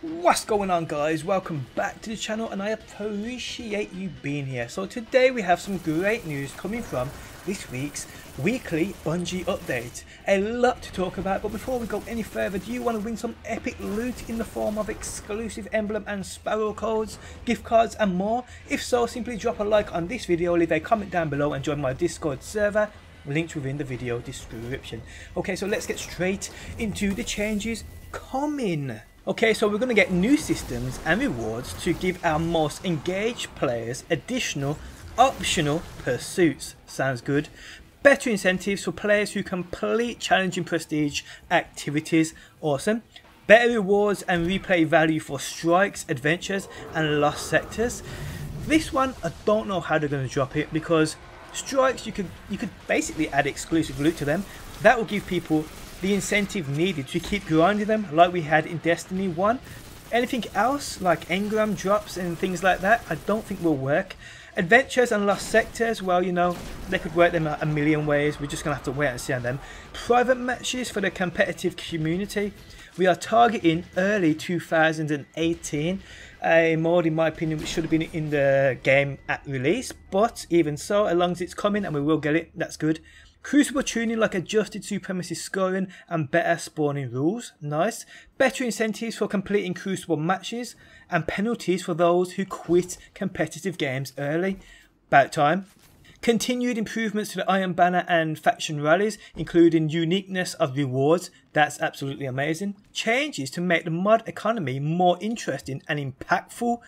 What's going on, guys? Welcome back to the channel, and I appreciate you being here. So today we have some great news coming from this week's weekly Bungie update. A lot to talk about, but before we go any further, do you want to win some epic loot in the form of exclusive emblem and sparrow codes, gift cards and more? If so, simply drop a like on this video, leave a comment down below and join my Discord server, linked within the video description. Okay, so let's get straight into the changes coming. Okay, so we're going to get new systems and rewards to give our most engaged players additional optional pursuits. Sounds good. Better incentives for players who complete challenging prestige activities. Awesome. Better rewards and replay value for strikes, adventures and lost sectors. This one, I don't know how they're going to drop it, because strikes, you could basically add exclusive loot to them. That will give people the incentive needed to keep grinding them, like we had in Destiny 1. Anything else, like engram drops and things like that, I don't think will work. Adventures and lost sectors, well, you know, they could work them out a million ways. We're just going to have to wait and see on them. Private matches for the competitive community. We are targeting early 2018. A mod, in my opinion, which should have been in the game at release. But even so, as long as it's coming and we will get it, that's good. Crucible tuning, like adjusted supremacy scoring and better spawning rules. Nice. Better incentives for completing Crucible matches and penalties for those who quit competitive games early. About time. Continued improvements to the Iron Banner and faction rallies, including uniqueness of rewards. That's absolutely amazing. Changes to make the mod economy more interesting and impactful.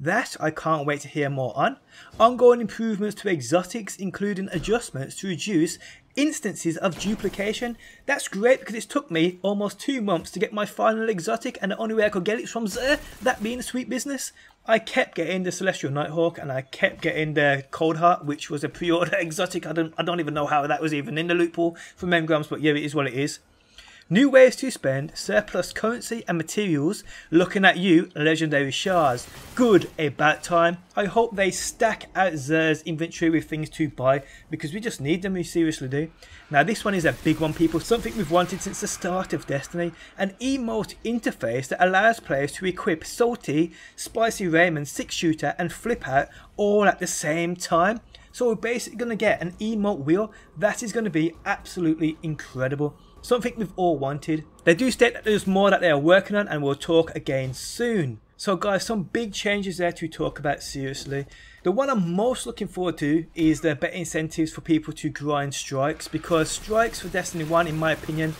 That I can't wait to hear more on. Ongoing improvements to exotics, including adjustments to reduce instances of duplication. That's great, because it took me almost 2 months to get my final exotic, and the only way I could get it from there, that being Sweet Business. I kept getting the Celestial Nighthawk and I kept getting the Cold Heart, which was a pre-order exotic. I don't even know how that was even in the loot pool from engrams, but yeah, it is what it is. New ways to spend surplus currency and materials. Looking at you, legendary shards. Good, about time. I hope they stack out Zer's inventory with things to buy, because we just need them, we seriously do. Now this one is a big one, people, something we've wanted since the start of Destiny. An emote interface that allows players to equip Salty, Spicy Raymond Six Shooter and Flip Out all at the same time. So we're basically going to get an emote wheel. That is going to be absolutely incredible. Something we've all wanted. They do state that there's more that they are working on, and we'll talk again soon. So guys, some big changes there to talk about, seriously. The one I'm most looking forward to is the better incentives for people to grind strikes, because strikes for Destiny 1, in my opinion,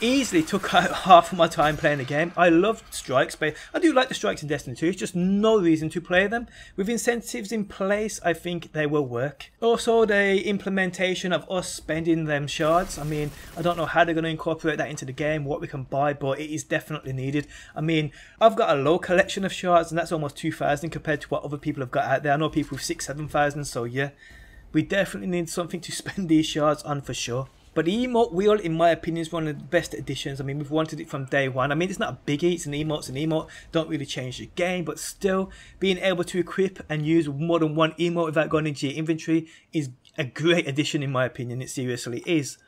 easily took out half of my time playing the game. I loved strikes, but I do like the strikes in Destiny 2. It's just no reason to play them. With incentives in place, I think they will work. Also, the implementation of us spending them shards. I mean, I don't know how they're going to incorporate that into the game, what we can buy, but it is definitely needed. I mean, I've got a low collection of shards, and that's almost 2,000 compared to what other people have got out there. I know people with 6,000, 7,000, so yeah. We definitely need something to spend these shards on for sure. But the emote wheel, in my opinion, is one of the best additions. I mean, we've wanted it from day one. I mean, it's not a biggie, it's an emote, don't really change the game, but still, being able to equip and use more than one emote without going into your inventory is a great addition, in my opinion, it seriously is.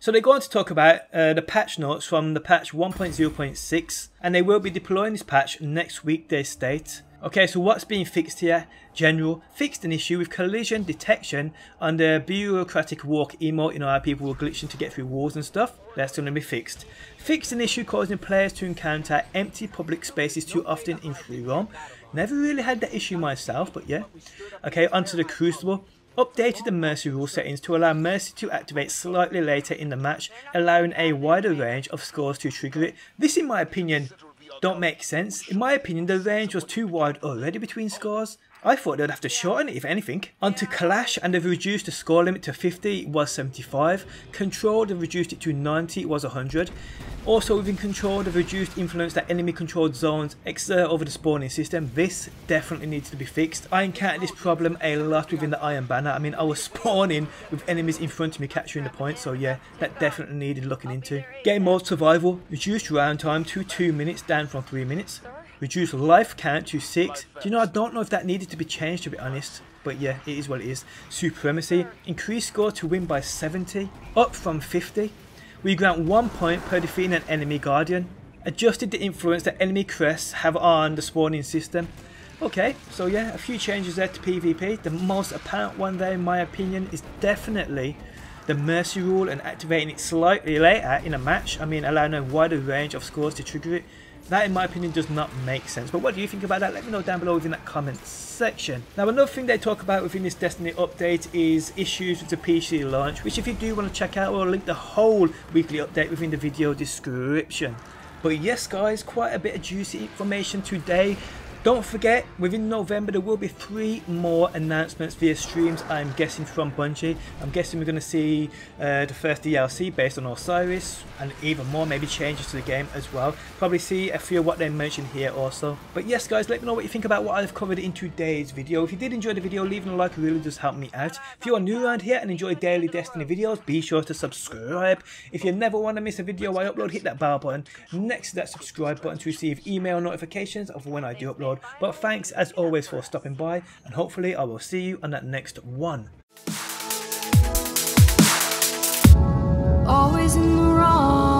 So they go on to talk about the patch notes from the patch 1.0.6, and they will be deploying this patch next weekday state. Okay, so what's being fixed here? General fixed an issue with collision detection on the bureaucratic walk emote. You know how people were glitching to get through walls and stuff? That's going to be fixed. Fixed an issue causing players to encounter empty public spaces too often in free roam. Never really had that issue myself, but yeah. Okay, onto the Crucible. Updated the Mercy rule settings to allow Mercy to activate slightly later in the match, allowing a wider range of scores to trigger it. This, in my opinion, don't make sense. In my opinion, the range was too wide already between scores. I thought they'd have to shorten it, if anything. Onto Clash, and they've reduced the score limit to 50, it was 75. Control, they've reduced it to 90, it was 100. Also within Control, they've reduced influence that enemy controlled zones exert over the spawning system. This definitely needs to be fixed. I encountered this problem a lot within the Iron Banner. I mean, I was spawning with enemies in front of me capturing the point, so yeah, that definitely needed looking into. Game mode survival, reduced round time to 2 minutes, down from 3 minutes. Reduce life count to 6. Do you know, I don't know if that needed to be changed, to be honest. But yeah, it is what it is. Supremacy. Increase score to win by 70. Up from 50. We grant 1 point per defeating an enemy guardian. adjusted the influence that enemy crests have on the spawning system. Okay, so yeah, a few changes there to PvP. The most apparent one there, in my opinion, is definitely the mercy rule and activating it slightly later in a match. I mean, allowing a wider range of scores to trigger it. That, in my opinion, does not make sense. But what do you think about that? Let me know down below within that comment section. Now, another thing they talk about within this Destiny update is issues with the PC launch, which if you do want to check out, I'll link the whole weekly update within the video description. But yes, guys, quite a bit of juicy information today. Don't forget, within November there will be 3 more announcements via streams, I'm guessing, from Bungie. I'm guessing we're going to see the first DLC based on Osiris, and even more, maybe changes to the game as well. Probably see a few of what they mentioned here also. But yes, guys, let me know what you think about what I've covered in today's video. If you did enjoy the video, leaving a like really does help me out. If you are new around here and enjoy daily Destiny videos, be sure to subscribe. If you never want to miss a video I upload, hit that bell button next to that subscribe button to receive email notifications of when I do upload. But thanks as always for stopping by, and hopefully I will see you on that next one. Always in the wrong.